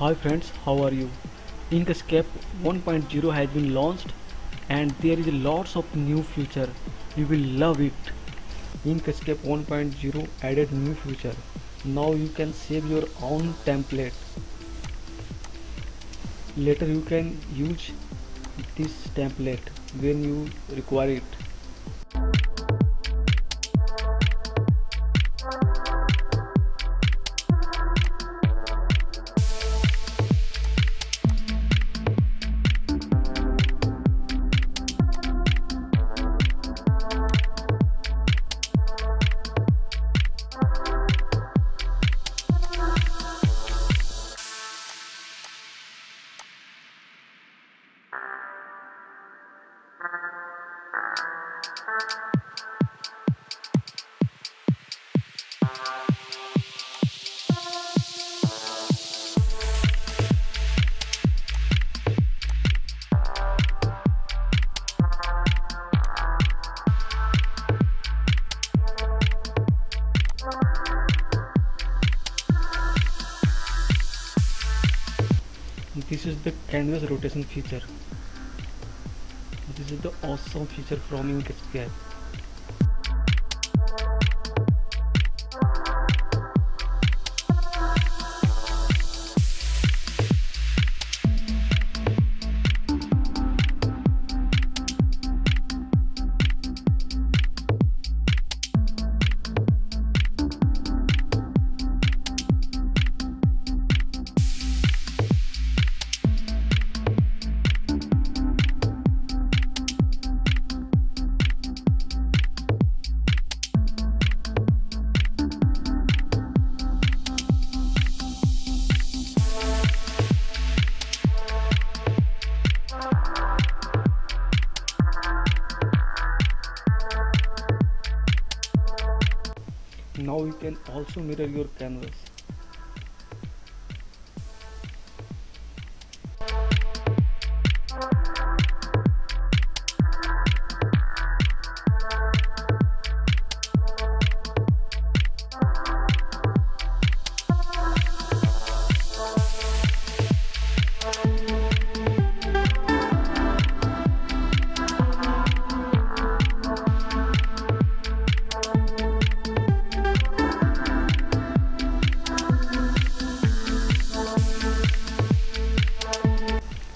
Hi friends, how are you? Inkscape 1.0 has been launched and there is lots of new feature. You will love it. Inkscape 1.0 added new feature. Now you can save your own template. Later you can use this template when you require it. This is the canvas rotation feature. This is the awesome feature from Inkscape. Now you can also mirror your canvas.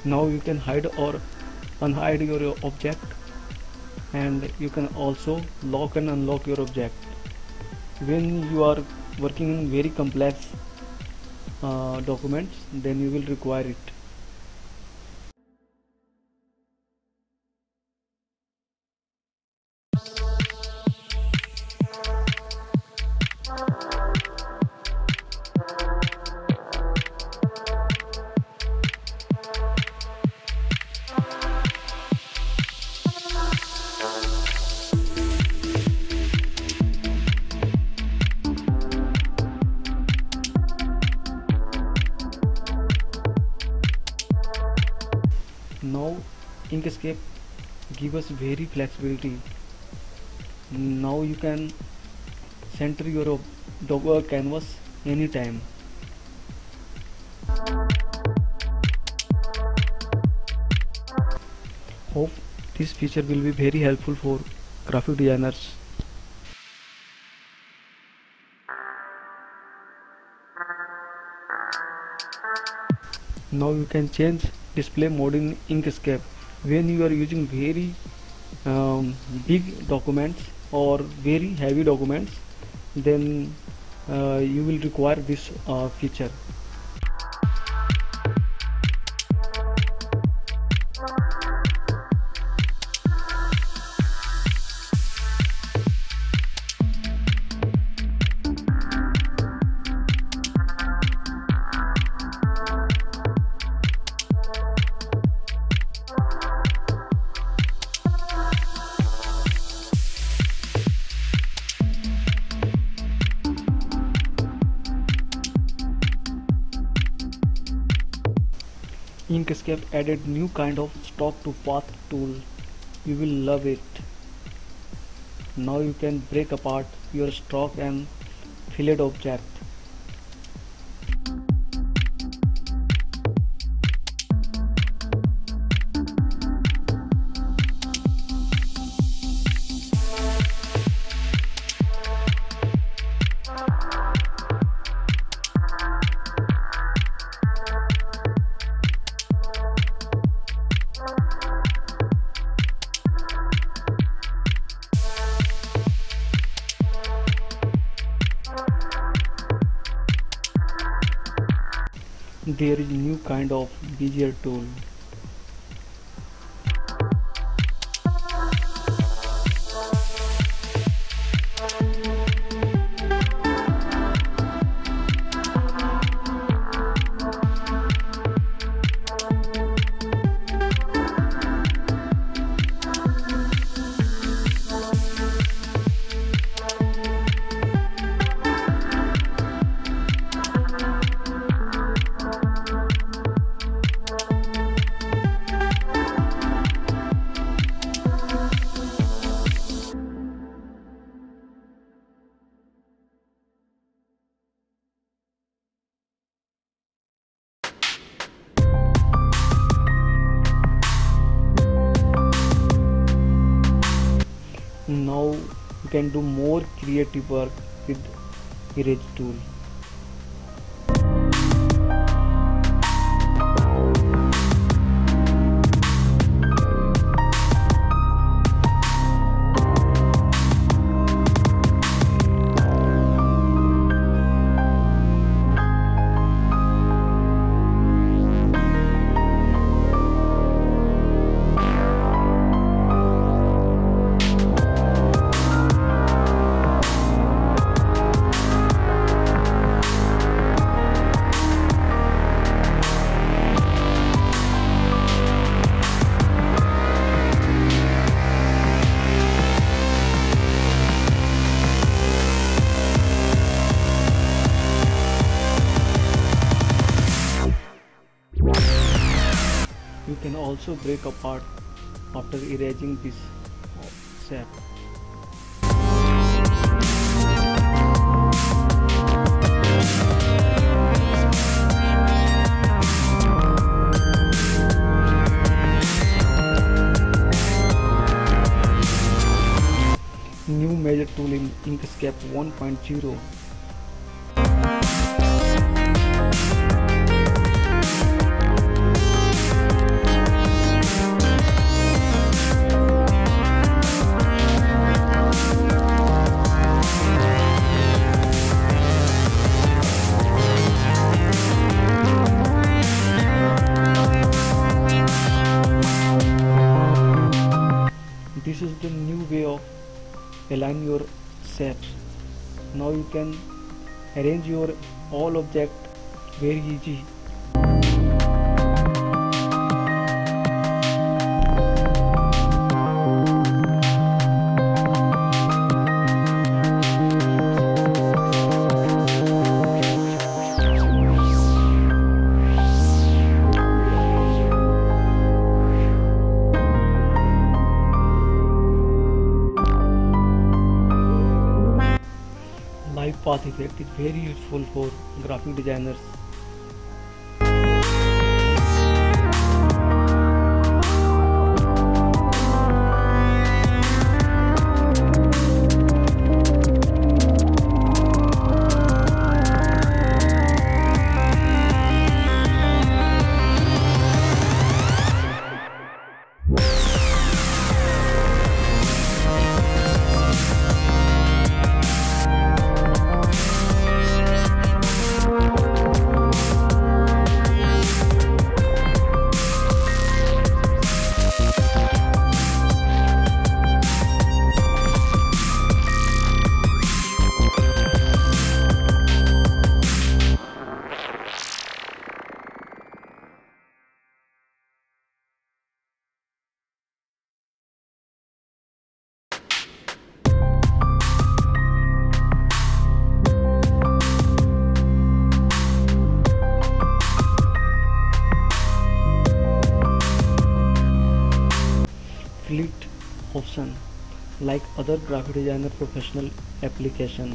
Now you can hide or unhide your object, and you can also lock and unlock your object. When you are working in very complex documents, then you will require it. Now Inkscape gives us very flexibility. Now you can center your canvas anytime. Hope this feature will be very helpful for graphic designers. Now you can change display mode in Inkscape. When you are using very big documents or very heavy documents, then you will require this feature. Inkscape added new kind of stop to path tool. You will love it. Now you can break apart your stroke and fillet object. there is new kind of bezier tool. Now you can do more creative work with erase tool. You can also break apart after erasing this shape. New measure tool in Inkscape 1.0. This is the new way of align your shapes. Now you can arrange your all object very easy. Live path effect is very useful for graphic designers. Split option like other graphic designer professional application.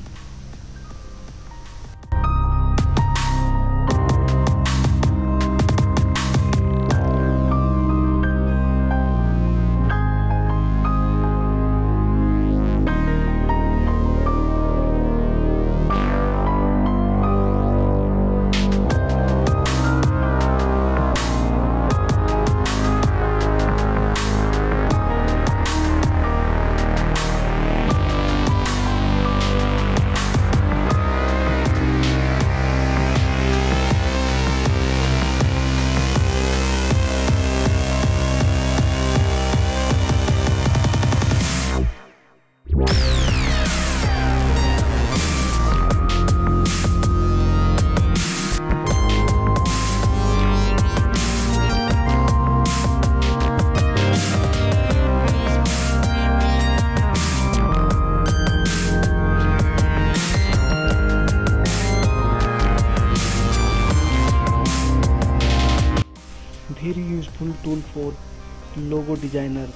cool tool for logo designers.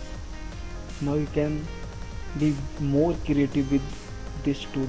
Now you can be more creative with this tool.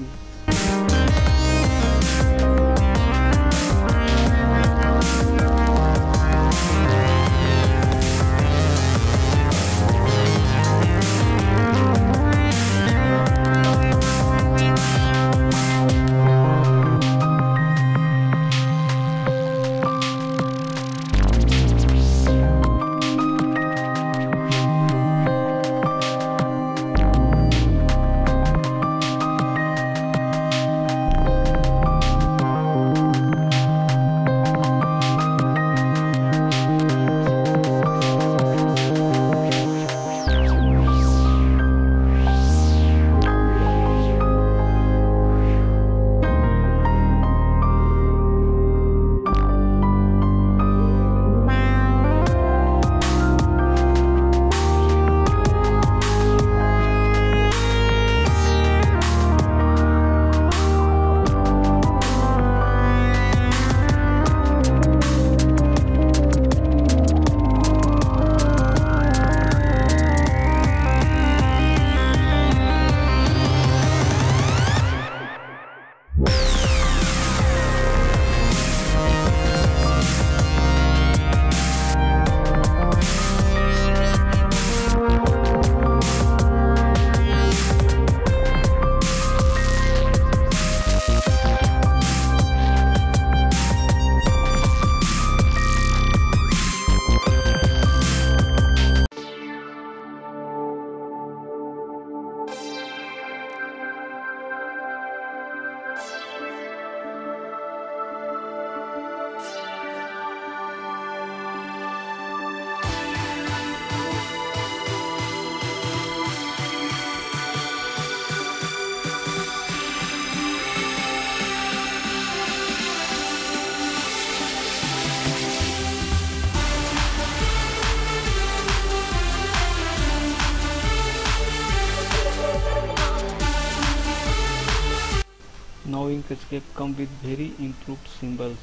Now Inkscape comes with very improved symbols.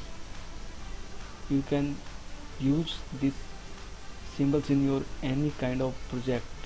You can use these symbols in your any kind of project.